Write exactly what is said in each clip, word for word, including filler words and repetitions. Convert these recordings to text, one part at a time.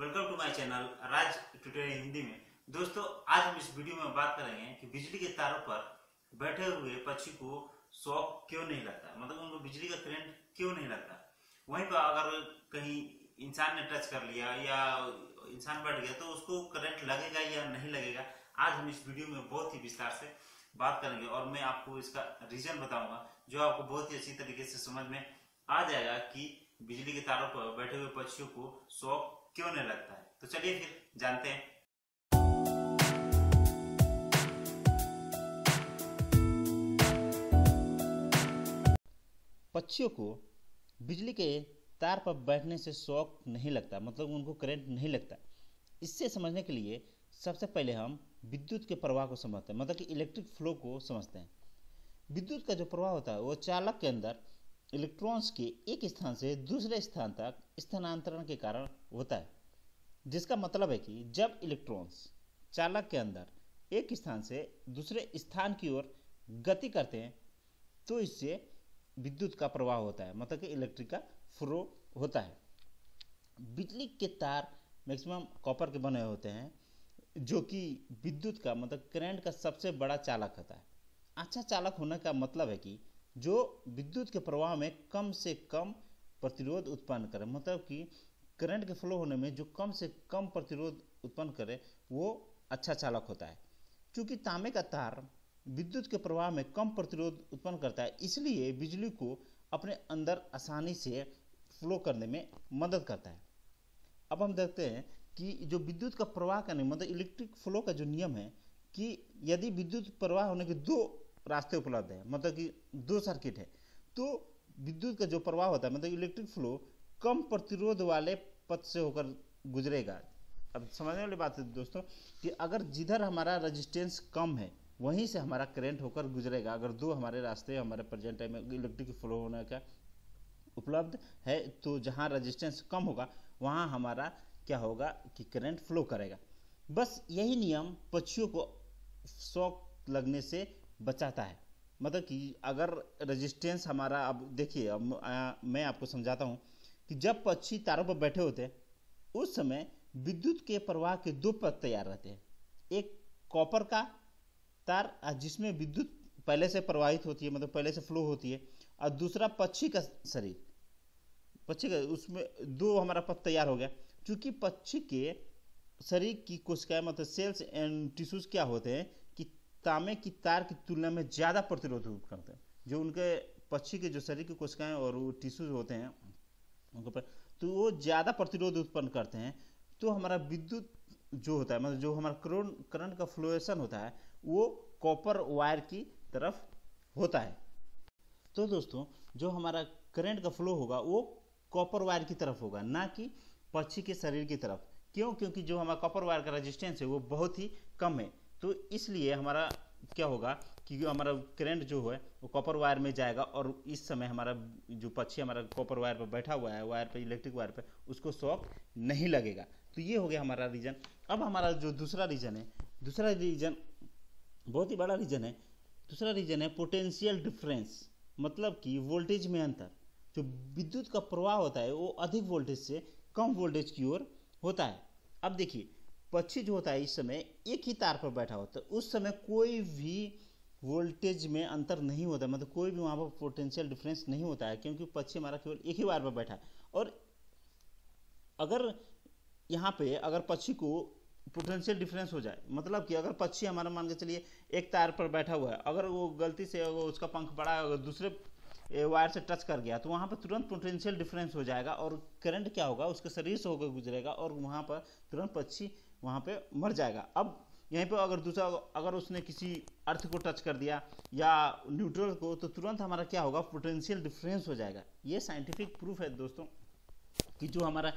Welcome to my channel Raj tutorial Hindi में। दोस्तों आज हम इस वीडियो में बात करेंगे कि बिजली के तारों पर बैठे हुए पक्षी को शॉक क्यों नहीं लगता, मतलब उनको बिजली का करंट क्यों नहीं लगता। वहीं पर अगर कहीं इंसान ने टच कर लिया या इंसान बैठ गया तो उसको करंट लगेगा या नहीं लगेगा। आज हम इस वीडियो में बहुत ही विस्तार से बात करेंगे और मैं आपको इसका रीजन बताऊंगा जो आपको बहुत ही अच्छी तरीके से समझ में आ जाएगा कि बिजली के तारों पर बैठे हुए पक्षियों को शॉक क्यों नहीं लगता है। तो चलिए फिर जानते हैं। पक्षियों को बिजली के तार पर बैठने से शॉक नहीं लगता, मतलब उनको करंट नहीं लगता। इससे समझने के लिए सबसे पहले हम विद्युत के प्रवाह को समझते हैं, मतलब कि इलेक्ट्रिक फ्लो को समझते हैं। विद्युत का जो प्रवाह होता है वो चालक के अंदर इलेक्ट्रॉन्स के एक स्थान से दूसरे स्थान तक स्थानांतरण के कारण होता है, जिसका मतलब है कि जब इलेक्ट्रॉन्स चालक के अंदर एक स्थान से दूसरे स्थान की ओर गति करते हैं तो इससे विद्युत का प्रवाह होता है, मतलब कि इलेक्ट्रिक का फ्लो होता है। बिजली के तार मैक्सिमम कॉपर के बने होते हैं जो कि विद्युत का मतलब करंट का सबसे बड़ा चालक होता है। अच्छा चालक होने का मतलब है कि जो विद्युत के प्रवाह में कम से कम प्रतिरोध उत्पन्न करे, मतलब कि करंट के फ्लो होने में जो कम से कम प्रतिरोध उत्पन्न करे वो अच्छा चालक होता है। चूँकि तांबे का तार विद्युत के प्रवाह में कम प्रतिरोध उत्पन्न करता है, इसलिए बिजली को अपने अंदर आसानी से फ्लो करने में मदद करता है। अब हम देखते हैं कि जो विद्युत का प्रवाह का नियम, मतलब इलेक्ट्रिक फ्लो का जो नियम है कि यदि विद्युत प्रवाह होने के दो रास्ते उपलब्ध है, मतलब कि दो सर्किट है, तो विद्युत का जो प्रवाह होता है मतलब इलेक्ट्रिक फ्लो कम प्रतिरोध वाले पथ से होकर गुजरेगा। अब समझने वाली बात है दोस्तों कि अगर जिधर हमारा रेजिस्टेंस कम है वहीं से हमारा करंट होकर गुजरेगा। अगर दो हमारे रास्ते हमारे प्रेजेंट टाइम में इलेक्ट्रिक फ्लो होने का उपलब्ध है तो जहाँ रेजिस्टेंस कम होगा वहाँ हमारा क्या होगा कि करंट फ्लो करेगा। बस यही नियम पक्षियों को शॉक लगने से बचाता है, मतलब कि अगर रेजिस्टेंस हमारा, अब देखिए अब मैं आपको समझाता हूँ कि जब पक्षी तारों पर बैठे होते हैं उस समय विद्युत के प्रवाह के दो पथ तैयार रहते हैं। एक कॉपर का तार जिसमें विद्युत पहले से प्रवाहित होती है, मतलब पहले से फ्लो होती है, और दूसरा पक्षी का शरीर, पक्षी का, उसमें दो हमारा पथ तैयार हो गया। चूँकि पक्षी के शरीर की कोशिकाएँ मतलब सेल्स एंड टिश्यूज क्या होते हैं तांबे की तार की तुलना में ज़्यादा प्रतिरोध करते हैं, जो उनके पक्षी के जो शरीर की कोशिकाएं और वो टिश्यूज होते हैं उनके पर तो वो ज़्यादा प्रतिरोध उत्पन्न करते हैं। तो हमारा विद्युत जो होता है मतलब जो हमारा करंट करंट का फ्लोएशन होता है वो कॉपर वायर की तरफ होता है। तो दोस्तों जो हमारा करंट का फ्लो होगा वो कॉपर वायर की तरफ होगा, ना कि पक्षी के शरीर की तरफ। क्यों? क्योंकि जो हमारा कॉपर वायर का रेजिस्टेंस है वो बहुत ही कम है, तो इसलिए हमारा क्या होगा कि हमारा करंट जो है वो कॉपर वायर में जाएगा और इस समय हमारा जो पक्षी हमारा कॉपर वायर पर बैठा हुआ है, वायर पर, इलेक्ट्रिक वायर पर, उसको शॉक नहीं लगेगा। तो ये हो गया हमारा रीजन। अब हमारा जो दूसरा रीजन है, दूसरा रीजन बहुत ही बड़ा रीजन है। दूसरा रीजन है पोटेंशियल डिफरेंस, मतलब कि वोल्टेज में अंतर। जो विद्युत का प्रवाह होता है वो अधिक वोल्टेज से कम वोल्टेज की ओर होता है। अब देखिए पक्षी जो होता है इस समय एक ही तार पर बैठा होता है, उस समय कोई भी वोल्टेज में अंतर नहीं होता, मतलब कोई भी वहाँ पर पोटेंशियल डिफरेंस नहीं होता है, क्योंकि पक्षी हमारा केवल एक ही वायर पर बैठा है। और अगर यहाँ पे अगर पक्षी को पोटेंशियल डिफरेंस हो जाए, मतलब कि अगर पक्षी हमारा मान के चलिए एक तार पर बैठा हुआ है, अगर वो गलती से वो उसका पंख बड़ा है अगर दूसरे वायर से टच कर गया तो वहाँ पर तुरंत पोटेंशियल डिफरेंस हो जाएगा और करंट क्या होगा उसके शरीर से होकर गुजरेगा और वहाँ पर तुरंत पक्षी वहाँ पे मर जाएगा। अब यहीं पे अगर दूसरा अगर उसने किसी अर्थ को टच कर दिया या न्यूट्रल को तो तुरंत हमारा क्या होगा पोटेंशियल डिफरेंस हो जाएगा। ये साइंटिफिक प्रूफ है दोस्तों कि जो हमारा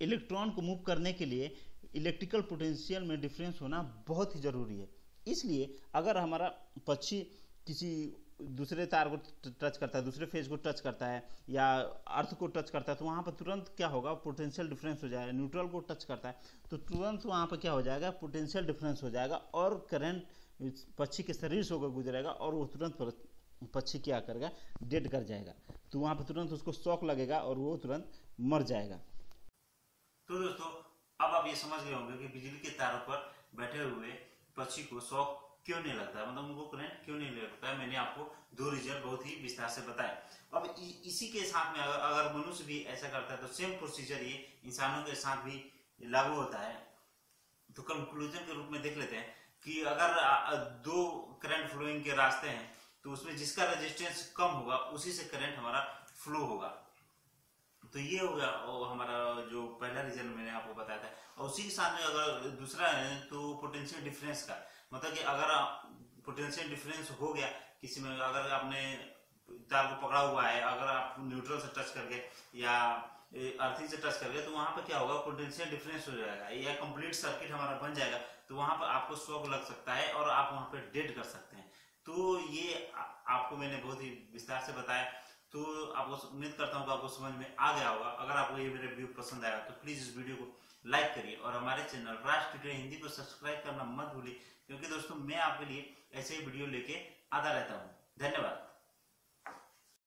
इलेक्ट्रॉन को मूव करने के लिए इलेक्ट्रिकल पोटेंशियल में डिफरेंस होना बहुत ही ज़रूरी है। इसलिए अगर हमारा पक्षी किसी दूसरे तार को टच करता है, दूसरे फेज को टच करता है या अर्थ को टच करता है तो वहाँ पर तुरंत क्या होगा पोटेंशियल डिफरेंस हो जाएगा। न्यूट्रल को टच करता है तो तुरंत वहाँ पर क्या हो जाएगा पोटेंशियल डिफरेंस हो जाएगा और करंट पक्षी के शरीर से होकर गुजरेगा और वो तुरंत पक्षी क्या करेगा डेड कर जाएगा। तो वहाँ पर तुरंत उसको शॉक लगेगा और वो तुरंत मर जाएगा। तो दोस्तों अब आप ये समझ गए होंगे कि बिजली के तारों पर बैठे हुए पक्षी को शौक क्यों नहीं लगता है, मतलब उनको करंट क्यों नहीं लगता है। मैंने आपको दो रीजन बहुत ही विस्तार से बताया। अब इ, इसी के साथ में अगर, अगर मनुष्य भी ऐसा करता है तो सेम प्रोसीजर ये इंसानों के साथ भी लागू होता है। तो कंक्लूजन के रूप में देख लेते हैं कि अगर दो करंट फ्लोइंग के रास्ते हैं तो उसमें जिसका रेजिस्टेंस कम होगा उसी से करंट हमारा फ्लो होगा। तो ये हो गया हमारा जो पहला रीजन मैंने आपको बताया था। और उसी के साथ में अगर दूसरा है तो पोटेंशियल डिफरेंस का, मतलब कि अगर पोटेंशियल डिफरेंस हो गया किसी में, अगर आपने तार को पकड़ा हुआ है, अगर आप न्यूट्रल से टच कर गए या अर्थिंग से टच कर गए तो वहां पर क्या होगा, पोटेंशियल डिफरेंस हो जाएगा या कंप्लीट सर्किट हमारा बन जाएगा। तो वहां पर आपको शॉक लग सकता है और आप वहां पर डेड कर सकते हैं। तो ये आपको मैंने बहुत ही विस्तार से बताया। तो आपको उम्मीद करता हूँ कि आपको समझ में आ गया होगा। अगर आपको ये मेरा वीडियो पसंद आया तो प्लीज इस वीडियो को लाइक करिए और हमारे चैनल राज ट्यूटोरियल हिंदी को सब्सक्राइब करना मत भूलिए, क्योंकि दोस्तों मैं आपके लिए ऐसे ही वीडियो लेके आता रहता हूँ। धन्यवाद।